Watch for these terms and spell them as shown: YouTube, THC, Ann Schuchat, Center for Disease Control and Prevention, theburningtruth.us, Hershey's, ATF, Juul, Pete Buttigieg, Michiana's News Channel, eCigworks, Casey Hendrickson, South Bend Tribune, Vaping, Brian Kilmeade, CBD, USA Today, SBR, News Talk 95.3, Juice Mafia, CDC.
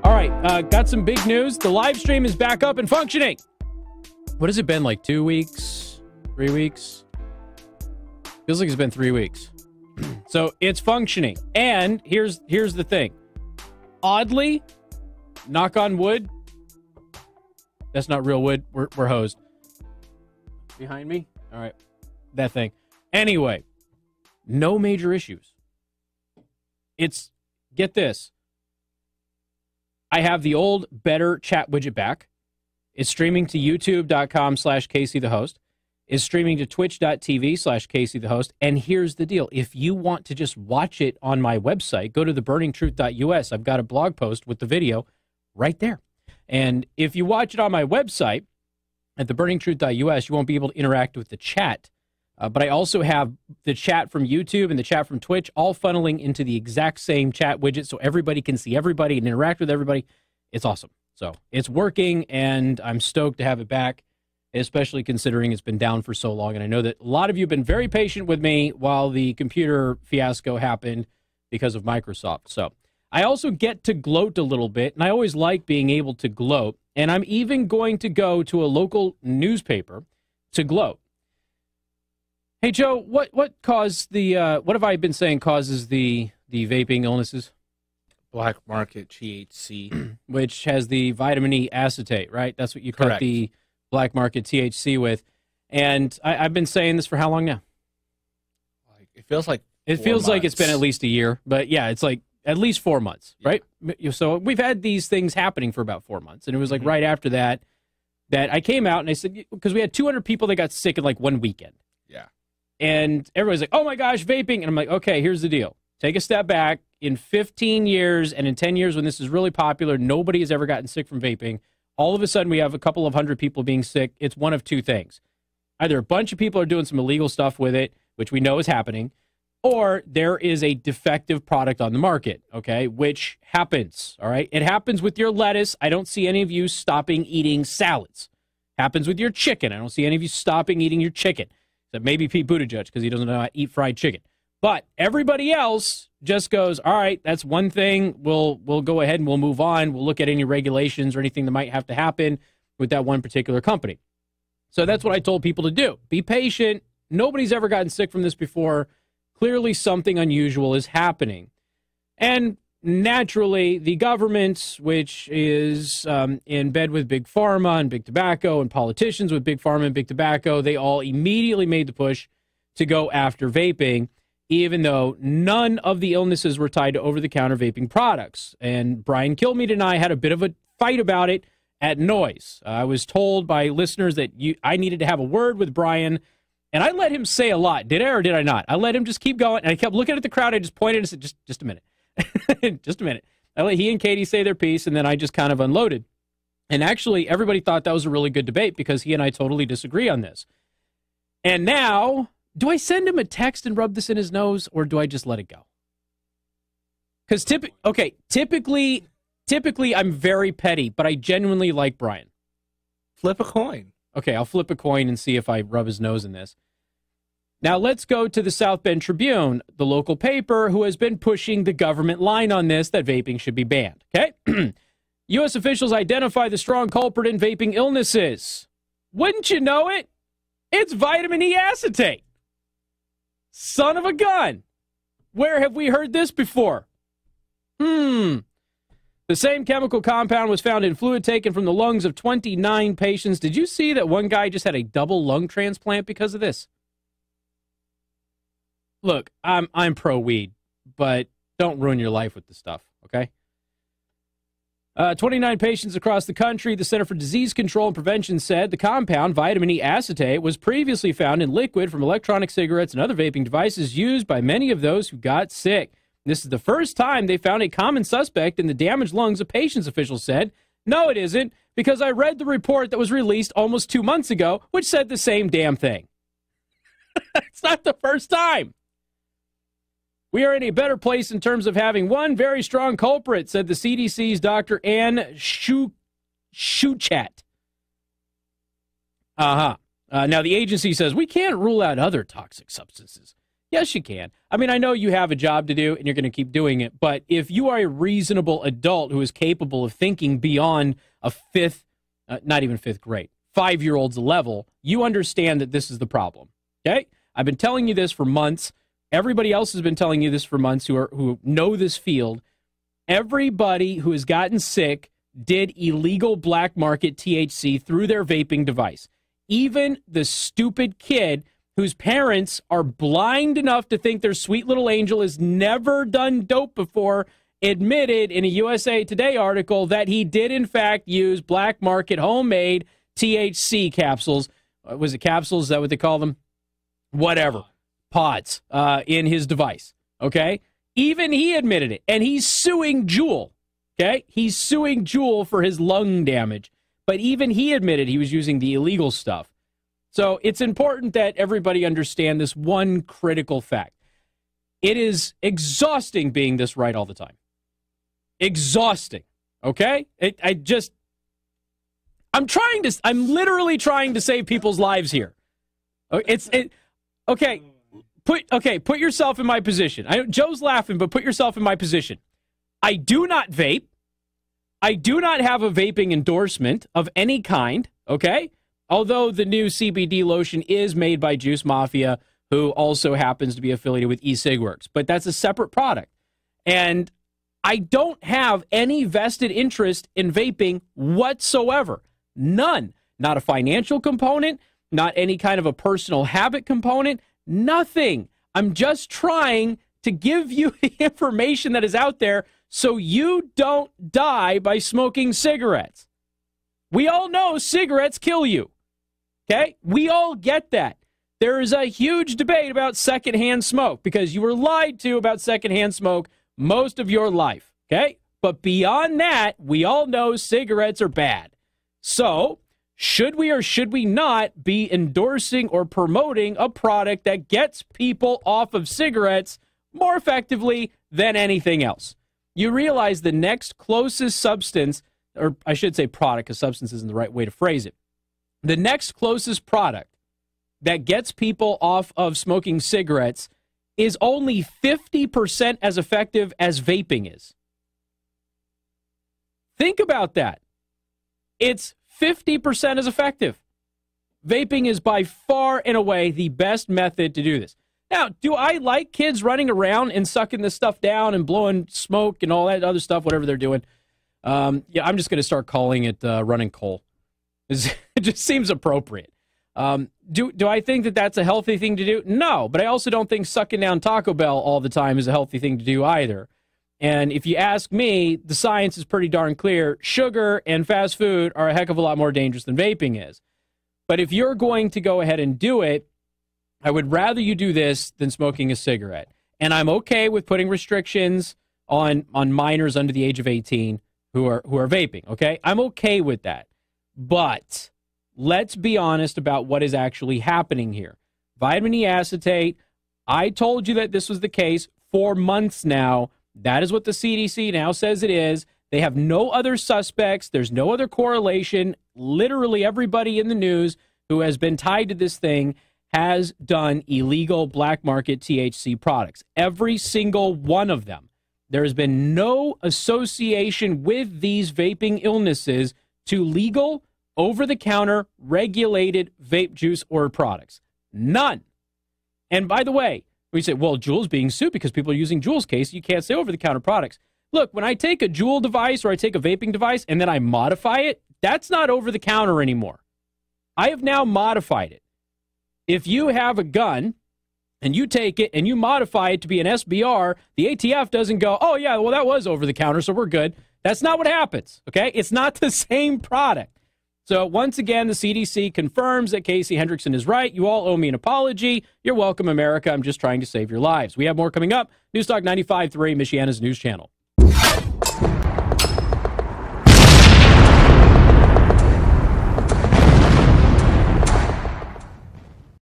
All right, got some big news. The live stream is back up and functioning. What has it been, like 2 weeks, 3 weeks? Feels like it's been 3 weeks. So it's functioning. And here's the thing. Oddly, knock on wood. That's not real wood. We're hosed. Behind me? All right, that thing. Anyway, no major issues. It's, get this. I have the old, better chat widget back. It's streaming to youtube.com/CaseyTheHost. It's streaming to twitch.tv/CaseyTheHost. And here's the deal. If you want to just watch it on my website, go to theburningtruth.us. I've got a blog post with the video right there. And if you watch it on my website at theburningtruth.us, you won't be able to interact with the chat. But I also have the chat from YouTube and the chat from Twitch all funneling into the exact same chat widget so everybody can see everybody and interact with everybody. It's awesome. So it's working, and I'm stoked to have it back, especially considering it's been down for so long. And I know that a lot of you have been very patient with me while the computer fiasco happened because of Microsoft. So I also get to gloat a little bit, and I always like being able to gloat. And I'm even going to go to a local newspaper to gloat. Hey Joe, what caused the what have I been saying causes the vaping illnesses? Black market THC, which has the vitamin E acetate, right? That's what you cut the black market THC with. And I've been saying this for how long now? It feels like it's been at least a year, but yeah, it's like at least 4 months, right? Yeah. So we've had these things happening for about 4 months, and it was like right after that I came out and I said, because we had 200 people that got sick in like one weekend. Yeah. And everybody's like, oh my gosh, vaping. And I'm like, okay, here's the deal. Take a step back. In 15 years and in 10 years when this is really popular, nobody has ever gotten sick from vaping. All of a sudden, we have a couple of hundred people being sick. It's one of two things. Either a bunch of people are doing some illegal stuff with it, which we know is happening, or there is a defective product on the market, okay, which happens, all right? It happens with your lettuce. I don't see any of you stopping eating salads. Happens with your chicken. I don't see any of you stopping eating your chicken. That maybe Pete Buttigieg, because he doesn't know how to eat fried chicken. But everybody else just goes, all right, that's one thing. We'll go ahead and we'll move on. We'll look at any regulations or anything that might have to happen with that one particular company. So that's what I told people to do. Be patient. Nobody's ever gotten sick from this before. Clearly something unusual is happening. And naturally, the government, which is in bed with Big Pharma and Big Tobacco and politicians with Big Pharma and Big Tobacco, they all immediately made the push to go after vaping, even though none of the illnesses were tied to over-the-counter vaping products. And Brian Kilmeade and I had a bit of a fight about it at Noise. I was told by listeners that I needed to have a word with Brian, and I let him say a lot. Did I or did I not? I let him just keep going, and I kept looking at the crowd. I just pointed and said, just a minute. Just a minute. I let he and Katie say their piece, and then I just kind of unloaded. And actually, everybody thought that was a really good debate because he and I totally disagree on this. And now, do I send him a text and rub this in his nose, or do I just let it go? Because typically I'm very petty, but I genuinely like Brian. Flip a coin. Okay, I'll flip a coin and see if I rub his nose in this. Now, let's go to the South Bend Tribune, the local paper, who has been pushing the government line on this, that vaping should be banned, okay? U.S. officials identify the strong culprit in vaping illnesses. Wouldn't you know it? It's vitamin E acetate. Son of a gun. Where have we heard this before? The same chemical compound was found in fluid taken from the lungs of 29 patients. Did you see that one guy just had a double lung transplant because of this? Look, I'm pro-weed, but don't ruin your life with this stuff, okay? 29 patients across the country, the Center for Disease Control and Prevention said the compound, vitamin E acetate, was previously found in liquid from electronic cigarettes and other vaping devices used by many of those who got sick. This is the first time they found a common suspect in the damaged lungs of patients, officials said. No, it isn't, because I read the report that was released almost 2 months ago, which said the same damn thing. It's not the first time. We are in a better place in terms of having one very strong culprit, said the CDC's Dr. Ann Schuchat. Now, the agency says, we can't rule out other toxic substances. Yes, you can. I mean, I know you have a job to do and you're going to keep doing it, but if you are a reasonable adult who is capable of thinking beyond a fifth, not even fifth grade, 5-year-old's level, you understand that this is the problem, okay? I've been telling you this for months. Everybody else has been telling you this for months who know this field. Everybody who has gotten sick did illegal black market THC through their vaping device. Even the stupid kid whose parents are blind enough to think their sweet little angel has never done dope before admitted in a USA Today article that he did, in fact, use black market homemade THC capsules. Was it capsules? Is that what they call them? Whatever. Pods in his device, okay? Even he admitted it, and he's suing Juul, okay? He's suing Juul for his lung damage, but even he admitted he was using the illegal stuff. So it's important that everybody understand this one critical fact. It is exhausting being this right all the time. Exhausting, okay? I'm literally trying to save people's lives here. Okay, put yourself in my position. I know Joe's laughing, but put yourself in my position. I do not vape. I do not have a vaping endorsement of any kind, okay? Although the new CBD lotion is made by Juice Mafia, who also happens to be affiliated with eCigworks, but that's a separate product. And I don't have any vested interest in vaping whatsoever. None. Not a financial component, not any kind of a personal habit component, nothing. I'm just trying to give you the information that is out there so you don't die by smoking cigarettes. We all know cigarettes kill you, okay? We all get that. There is a huge debate about secondhand smoke because you were lied to about secondhand smoke most of your life, okay? But beyond that, we all know cigarettes are bad. So should we or should we not be endorsing or promoting a product that gets people off of cigarettes more effectively than anything else? You realize the next closest substance, or I should say product, because substance isn't the right way to phrase it. The next closest product that gets people off of smoking cigarettes is only 50% as effective as vaping is. Think about that. It's 50% as effective. Vaping is by far and away the best method to do this. Now, do I like kids running around and sucking this stuff down and blowing smoke and all that other stuff, whatever they're doing? Yeah, I'm just going to start calling it running coal. It just seems appropriate. Do I think that that's a healthy thing to do? No, but I also don't think sucking down Taco Bell all the time is a healthy thing to do either. And if you ask me, the science is pretty darn clear. Sugar and fast food are a heck of a lot more dangerous than vaping is. But if you're going to go ahead and do it, I would rather you do this than smoking a cigarette. And I'm okay with putting restrictions on minors under the age of 18 who are vaping, okay? I'm okay with that. But let's be honest about what is actually happening here. Vitamin E acetate, I told you that this was the case for months now. That is what the CDC now says it is. They have no other suspects. There's no other correlation. Literally everybody in the news who has been tied to this thing has done illegal black market THC products. Every single one of them. There has been no association with these vaping illnesses to legal, over-the-counter, regulated vape juice or products. None. And by the way, we say, well, Juul's being sued because people are using Juul's case. You can't say over-the-counter products. Look, when I take a Juul device or I take a vaping device and then I modify it, that's not over-the-counter anymore. I have now modified it. If you have a gun and you take it and you modify it to be an SBR, the ATF doesn't go, oh, yeah, well, that was over-the-counter, so we're good. That's not what happens, okay? It's not the same product. So once again, the CDC confirms that Casey Hendrickson is right. You all owe me an apology. You're welcome, America. I'm just trying to save your lives. We have more coming up. News Talk 95.3, Michiana's News Channel.